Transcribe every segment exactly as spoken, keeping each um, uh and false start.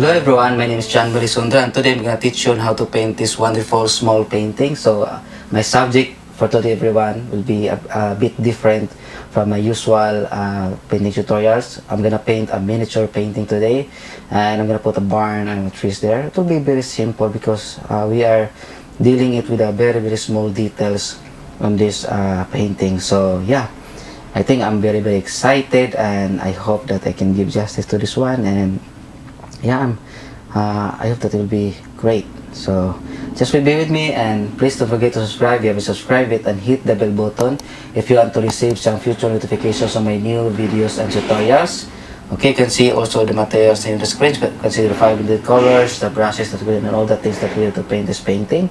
Hello everyone, my name is Chan Burisundra, and today I'm going to teach you how to paint this wonderful small painting. So uh, my subject for today, everyone, will be a, a bit different from my usual uh, painting tutorials. I'm going to paint a miniature painting today, and I'm going to put a barn and trees there. It will be very simple because uh, we are dealing it with a very very small details on this uh, painting. So yeah, I think I'm very very excited, and I hope that I can give justice to this one, and yeah, I'm, uh, I hope that it will be great. So just be with me, and please don't forget to subscribe if you haven't subscribed it, and hit the bell button if you want to receive some future notifications on my new videos and tutorials. Okay, you can see also the materials in the screen, but consider the five the colors, the brushes that we and all the things that we have to paint this painting.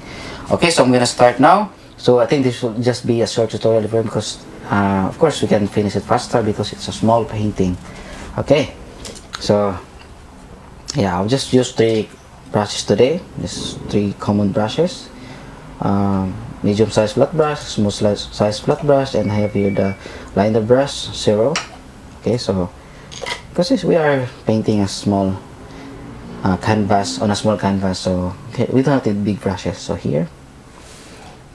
Okay, so I'm gonna start now. So I think this will just be a short tutorial because uh, of course we can finish it faster because it's a small painting. Okay, so yeah, I'll just use three brushes today. These three common brushes: um, medium size flat brush, small size flat brush, and I have here the liner brush zero. Okay, so because we are painting a small uh, canvas on a small canvas, so okay, we don't have the big brushes. So here,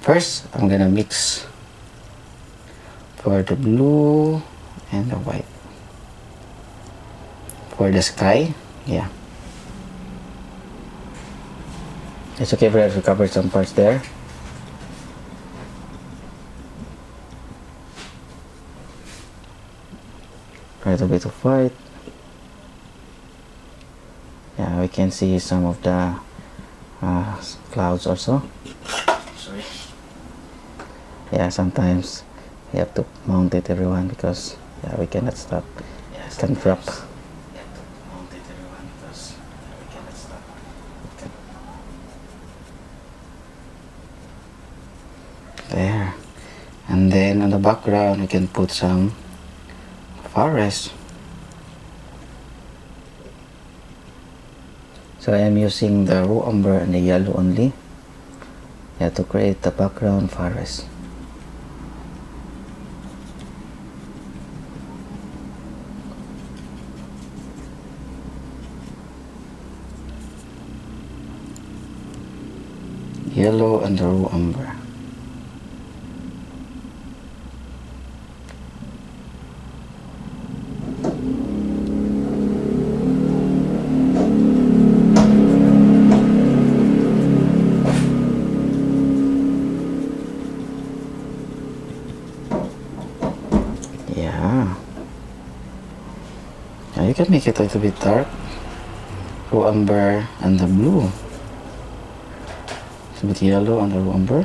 first I'm gonna mix for the blue and the white for the sky. Yeah. It's okay for us to cover some parts there. A little bit of white. Yeah, we can see some of the uh, clouds also. Sorry. Yeah, sometimes you have to mount it, everyone, because yeah, we cannot stop. Yeah, it can drop. There, and then on the background we can put some forest. So I am using the raw umber and the yellow only, yeah, to create the background forest. Yellow and the raw umber. You can make it a little bit dark. Raw umber and the blue. It's a bit yellow on the raw umber.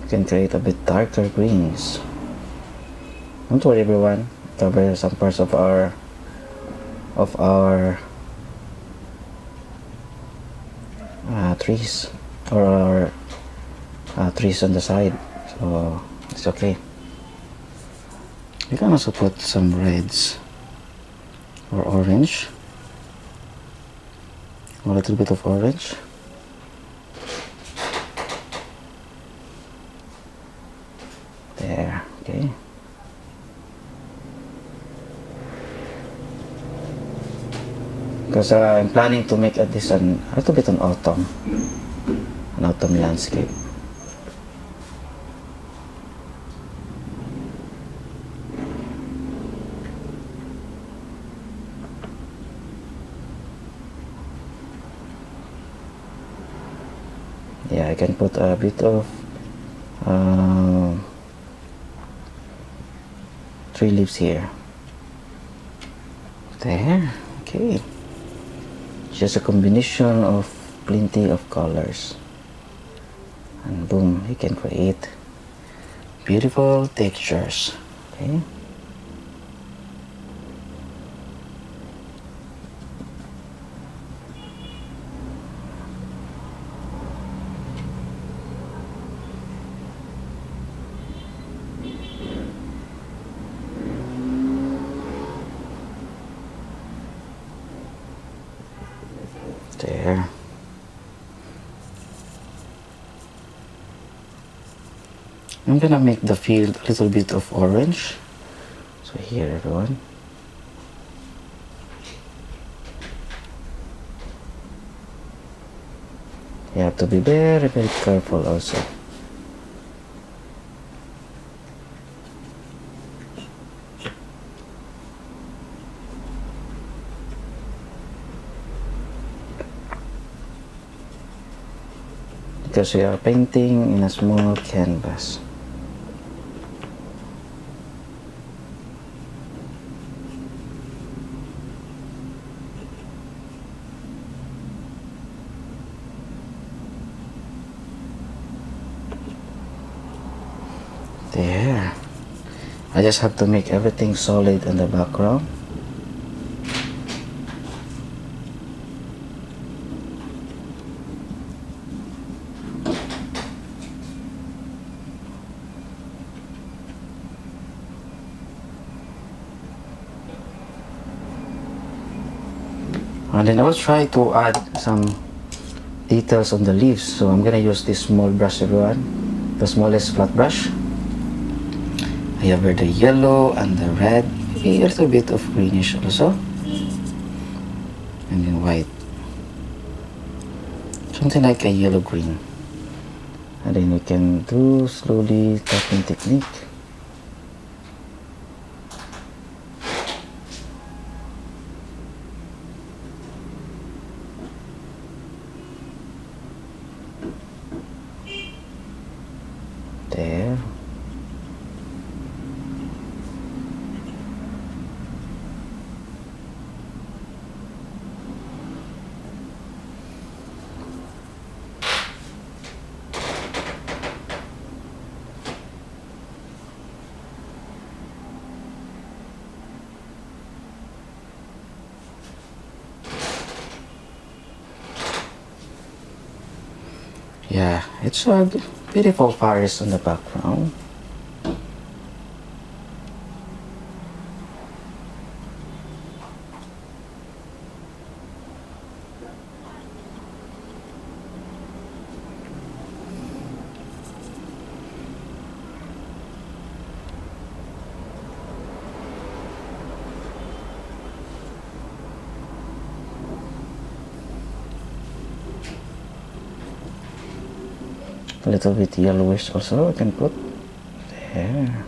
You can create a bit darker greens. Don't worry, everyone. Cover some parts of our of our. Uh, trees or, or uh, trees on the side, so it's okay. You can also put some reds or orange, or a little bit of orange. There, okay. Because uh, I'm planning to make at this an, a little bit an autumn, an autumn landscape. Yeah, I can put a bit of uh, tree leaves here. There, okay. Just a combination of plenty of colors, and boom, you can create beautiful textures. Okay, I'm gonna make the field a little bit of orange. So here, everyone. You have to be very, very careful also. Because we are painting in a small canvas. There. I just have to make everything solid in the background. And then I will try to add some details on the leaves. So I'm gonna use this small brush, everyone. The smallest flat brush. I have the yellow and the red, a little bit of greenish also, and then white, something like a yellow green. And then you can do slowly tapping technique. There. Yeah, it's a beautiful forest in the background. A little bit yellowish also I can put there.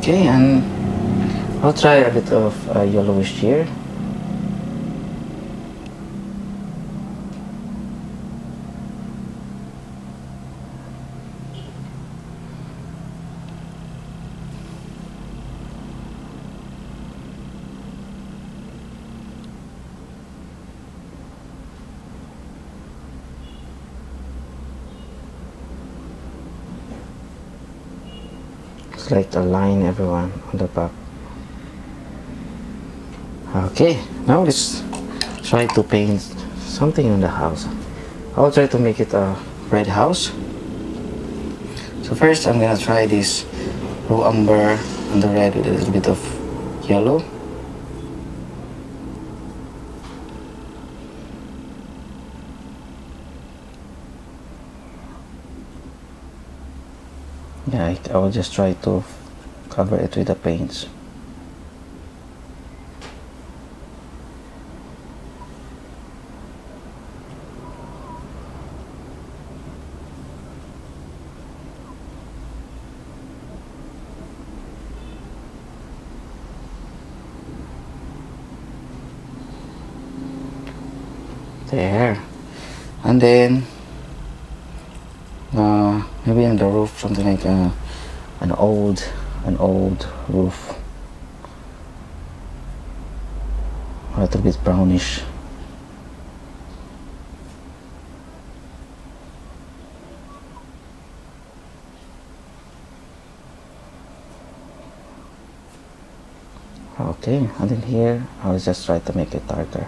Okay, and I'll try a bit of uh, yellowish here. Like a line, everyone, on the back. Okay, now let's try to paint something on the house. I'll try to make it a red house. So first I'm gonna try this raw umber on the red with a little bit of yellow. Yeah, I will just try to cover it with the paints. There. And then Uh, maybe on the roof, something like uh, an old, an old roof. A little bit brownish. Okay, and then here, I'll just try to make it darker.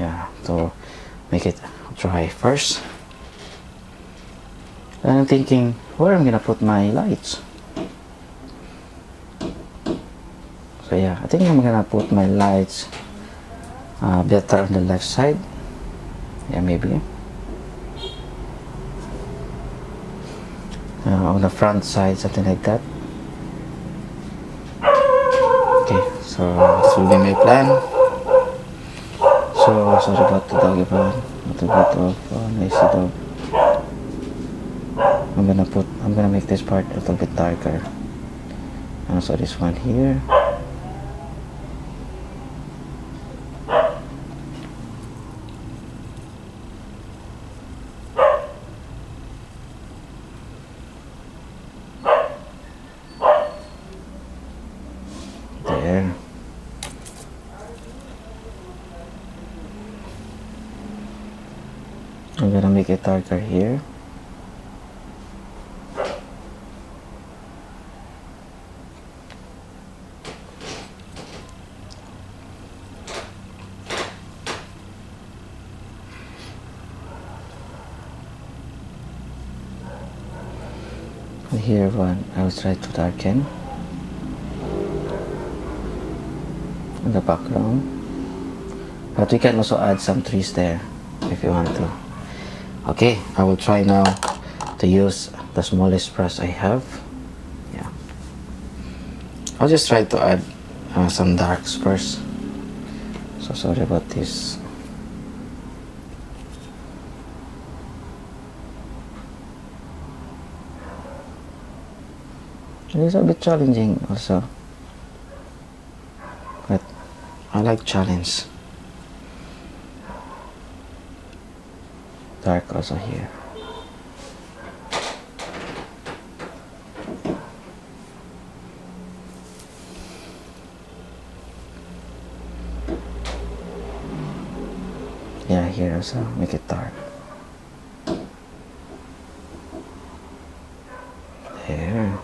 Yeah, so make it dry first. And I'm thinking where I'm gonna put my lights. So yeah, I think I'm gonna put my lights uh, better on the left side. Yeah, maybe uh, on the front side, something like that. Okay, so this will be my plan. So sorry about the doggy bone, a little bit of uh, noisy dog. I'm gonna put. I'm gonna make this part a little bit darker. And also this one here. I'm gonna make it darker here. And here one, I will try to darken in the background, but we can also add some trees there if you want to. Okay, I will try now to use the smallest brush I have. Yeah, I'll just try to add uh, some darks first. So sorry about this. It is a bit challenging also, but I like challenge. Dark also here. Yeah, here also make it dark. There.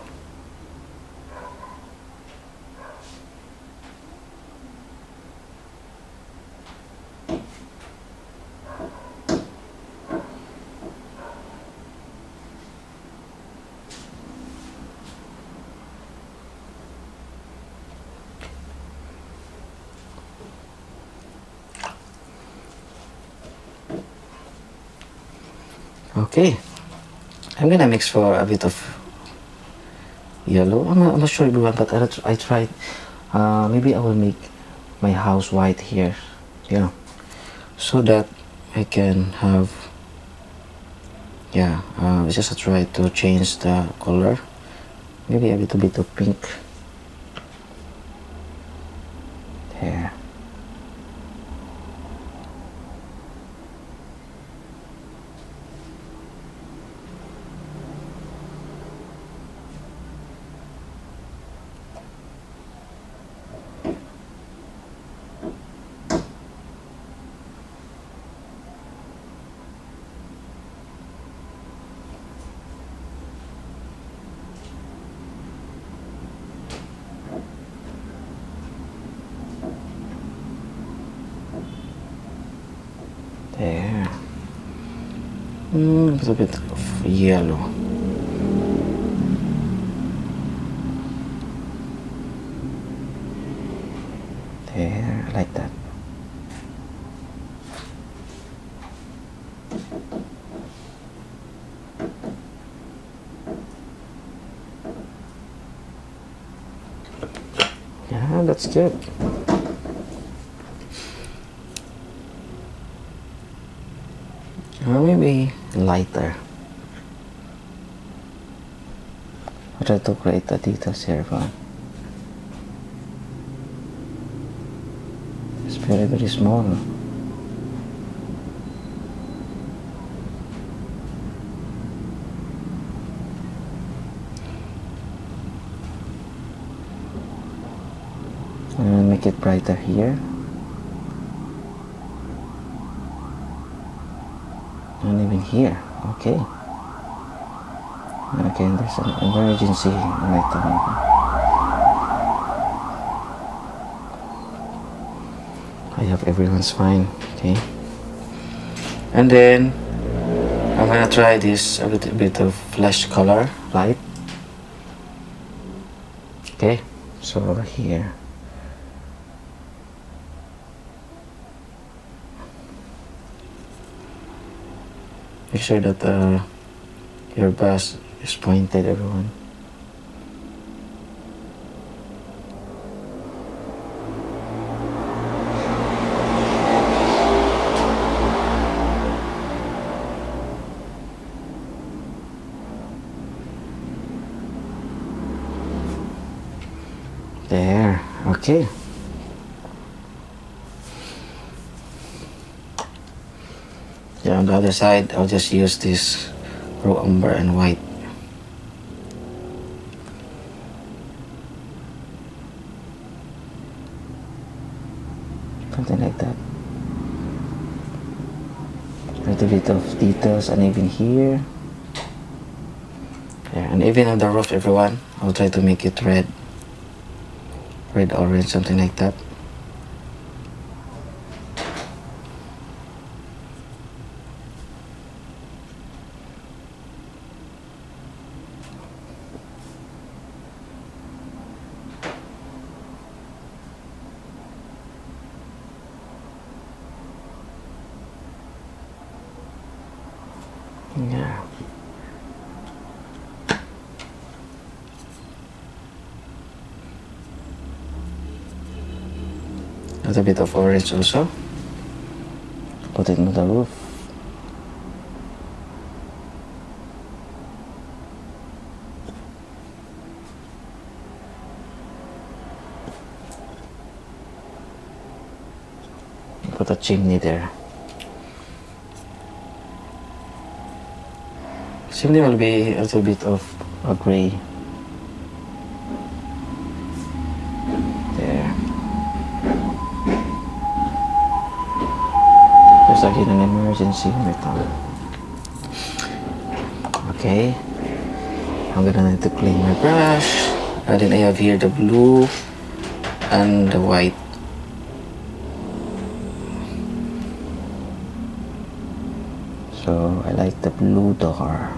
Okay, I'm gonna mix for a bit of yellow. I'm not, I'm not sure everyone, but I, I tried. Uh, maybe I will make my house white here, yeah, so that I can have. Yeah, uh, I just try to change the color. Maybe a little bit of pink. There. There, mm, a little bit of yellow. There, like that. Yeah, that's good. Or maybe lighter. I'll try to create the details here. It's very, very small. And make it brighter here. And even here, okay. Okay, there's an emergency lighter. I hope everyone's fine, okay. And then I'm gonna try this a little bit of flesh color, right? Okay, so over here, Make sure that uh, your bass is pointed, everyone. There, okay. Yeah, on the other side, I'll just use this raw umber and white. Something like that. A little bit of details, uneven here. Yeah, and even on the roof, everyone, I'll try to make it red. Red, orange, something like that. Yeah. A little bit of orange also. Put it on the roof. Put a chimney there. Chimney will be a little bit of a gray. There. There's again an emergency metal. Okay. I'm gonna need to clean my brush. And then I have here the blue and the white. So I like the blue door.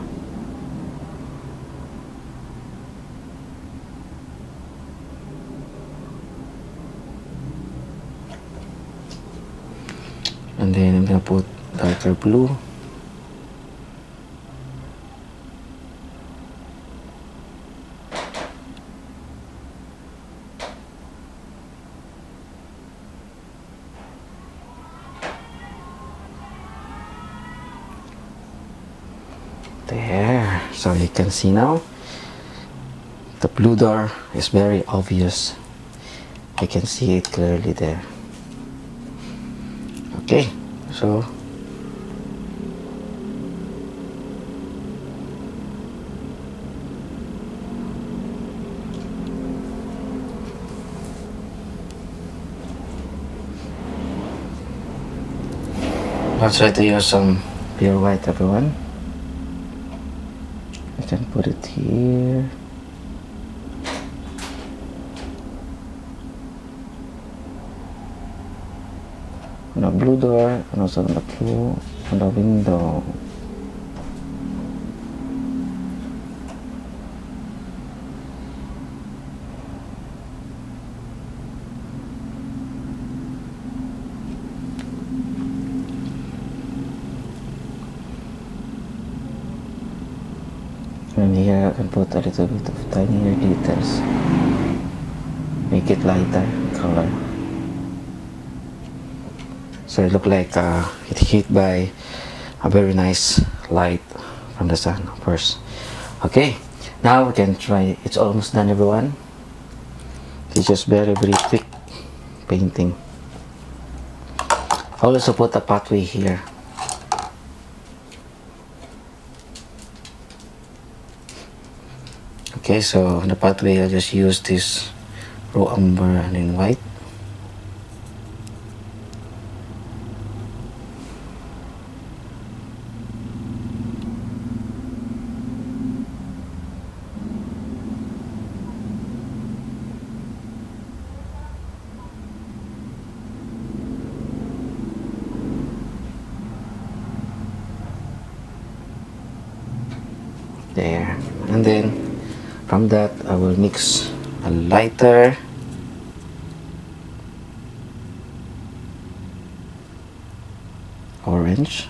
And then I'm gonna put darker blue. There, so you can see now the blue door is very obvious. I can see it clearly there. Okay, so I'll try to use some pure white, everyone. I can put it here. On the blue door and also on the blue on the window. And here I can put a little bit of tinier details. Make it lighter color. So it looks like uh, it's hit by a very nice light from the sun, of course. Okay, now we can try. It's almost done, everyone. It's just very, very quick painting. I also put a pathway here. Okay, so on the pathway, I'll just use this raw umber and then white. There, and then from that, I will mix a lighter orange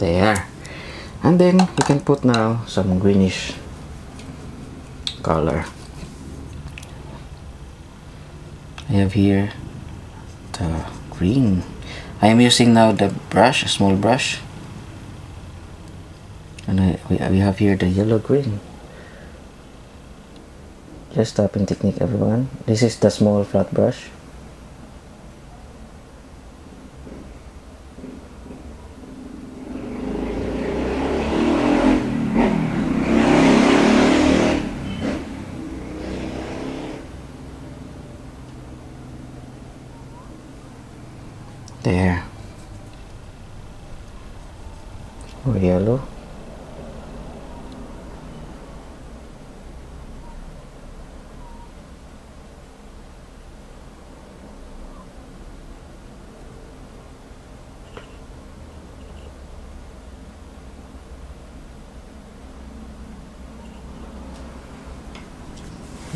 There. And then you can put now some greenish color. I have here the green. I am using now the brush, a small brush. And I, we, we have here the yellow green. Just tapping technique, everyone. This is the small flat brush. There. More yellow.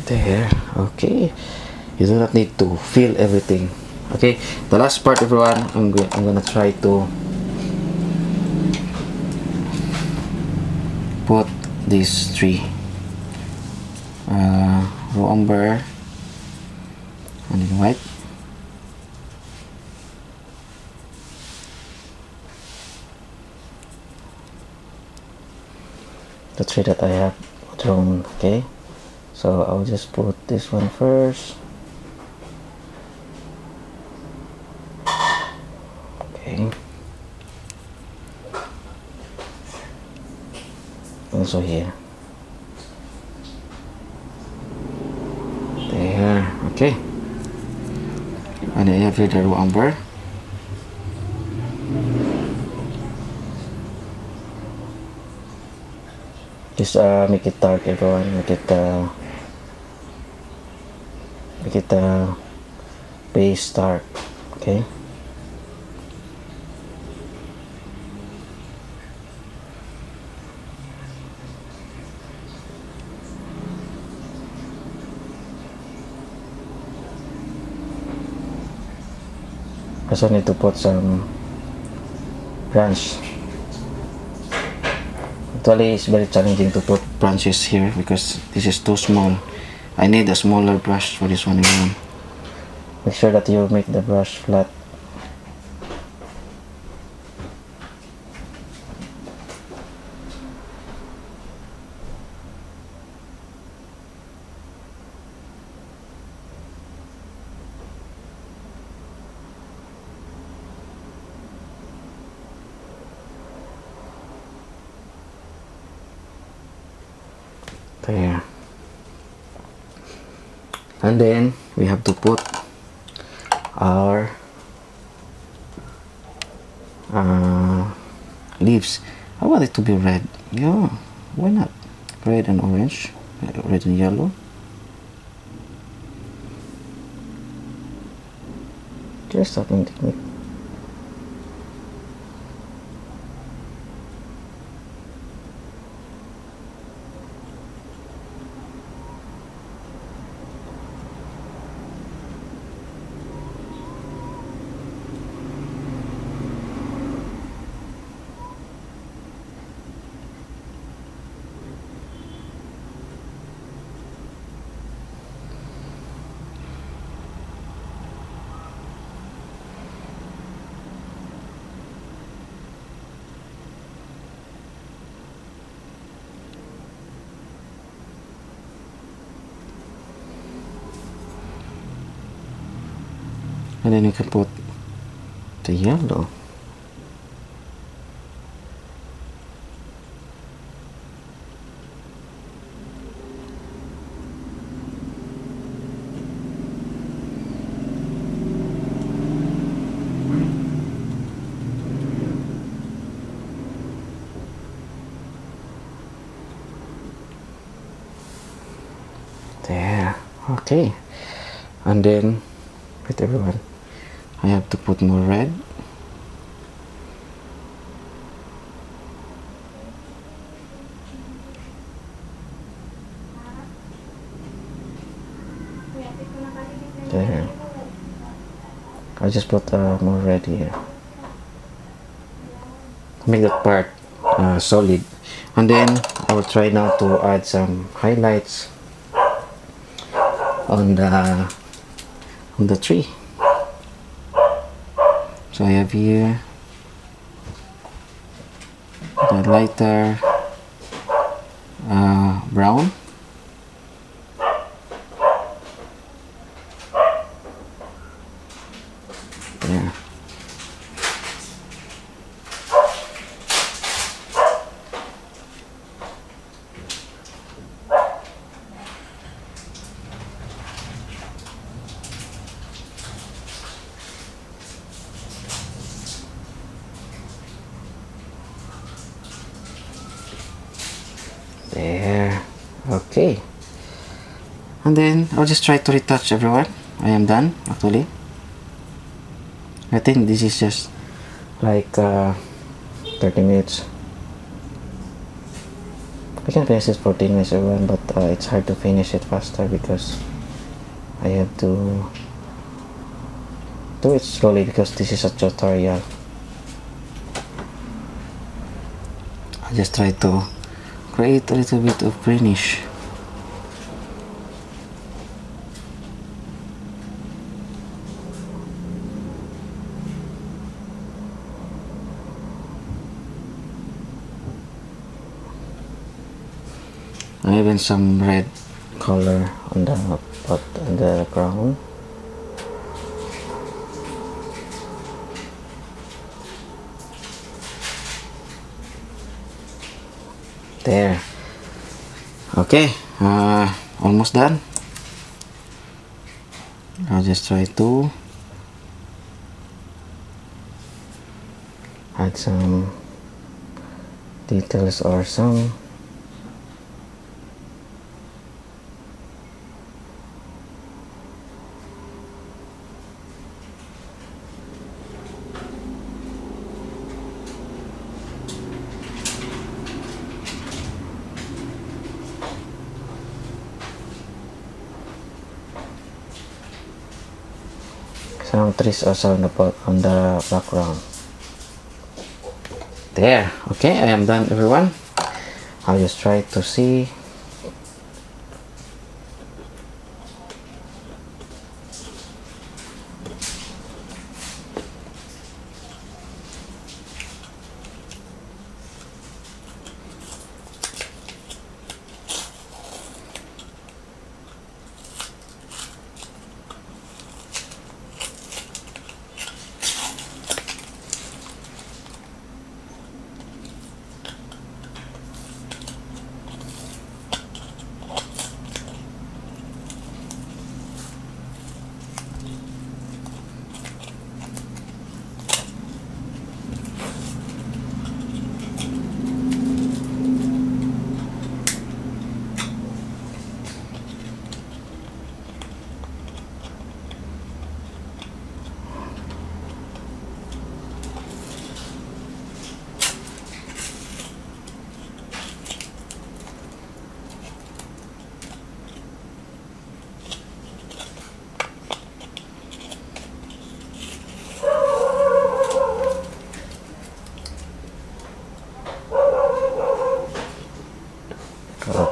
There. Okay. You do not need to fill everything. Okay, the last part, everyone, I'm, go I'm gonna try to put these three uh, raw umber and then white. The three that I have drawn, okay? So I'll just put this one first. Also here. There. Okay. And I have here the raw umber. Just uh, make it dark, everyone. Make it uh, make it uh, base dark. Okay. Also need to put some branch. Actually, it's very challenging to put branches here because this is too small. I need a smaller brush for this one. Make sure that you make the brush flat. There. And then we have to put our uh, leaves. I want it to be red. Yeah, why not? Red and orange, red and yellow. Just tapping technique. And then you can put the yellow. There. Okay. And then with everyone. I have to put more red. There. I just put uh, more red here. make that part uh, solid. And then I will try now to add some highlights on the on the tree. So I have here the lighter uh, brown. There. There. Okay. And then I'll just try to retouch everyone. I am done actually. I think this is just like uh, thirty minutes. I can finish this fourteen minutes everyone, but uh, it's hard to finish it faster because I have to do it slowly because this is a tutorial. I just try to create a little bit of greenish. And even some red color on the pot on the ground. There. Okay, uh, almost done. I'll just try to add some details or some some trees also on the, on the background. There. Okay, I am done everyone. I'll just try to see.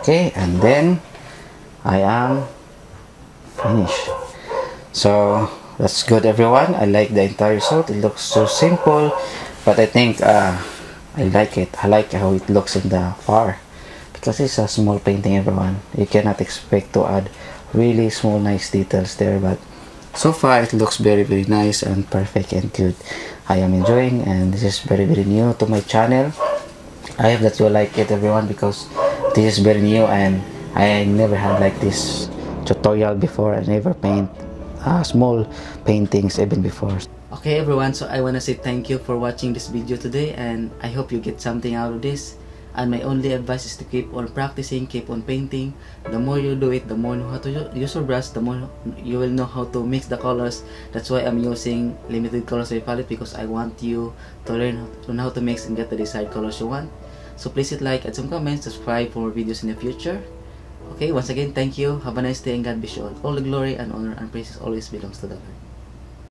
Okay, and then I am finished. So that's good everyone. I like the entire result. It looks so simple, but I think uh, I like it. I like how it looks in the far because it's a small painting everyone. You cannot expect to add really small nice details there, but so far it looks very very nice and perfect and good. I am enjoying, and this is very very new to my channel. I hope that you like it everyone because this is very new and I never had like this tutorial before. I never paint uh, small paintings even before. Okay everyone, so I want to say thank you for watching this video today, and I hope you get something out of this. And my only advice is to keep on practicing, keep on painting. The more you do it, the more you know how to use your brush, the more you will know how to mix the colors. That's why I'm using limited colors of your palette, because I want you to learn how to mix and get the desired colors you want. So please hit like, add some comments, subscribe for more videos in the future. Okay, once again, thank you. Have a nice day and God bless you all. All the glory and honor and praises always belongs to the Lord.